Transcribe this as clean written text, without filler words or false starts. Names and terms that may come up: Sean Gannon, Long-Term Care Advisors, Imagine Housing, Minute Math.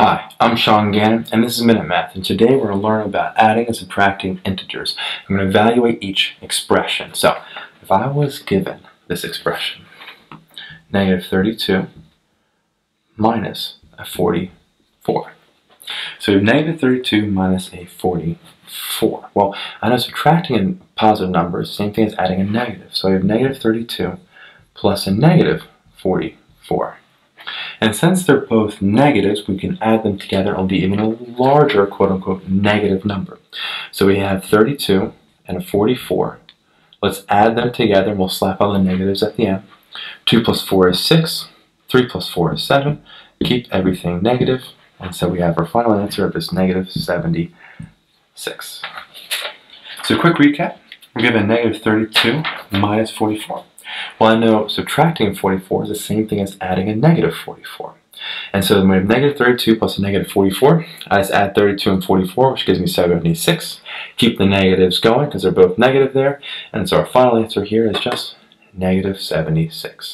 Hi, I'm Sean Gannon, and this is Minute Math, and today we're going to learn about adding and subtracting integers. I'm going to evaluate each expression. So, if I was given this expression, -32 minus a 44. So, -32 minus a 44. Well, I know subtracting a positive number is the same thing as adding a negative. So, I have -32 plus a -44. And since they're both negatives, we can add them together and it'll be even a larger, quote-unquote, negative number. So we have 32 and a 44. Let's add them together, and we'll slap all the negatives at the end. 2 plus 4 is 6. 3 plus 4 is 7. Keep everything negative. And so we have our final answer of this -76. So quick recap. We're given -32 minus 44. Well, I know subtracting 44 is the same thing as adding a -44. And so we have -32 plus a -44. I just add 32 and 44, which gives me 76. Keep the negatives going because they're both negative there. And so our final answer here is just -76.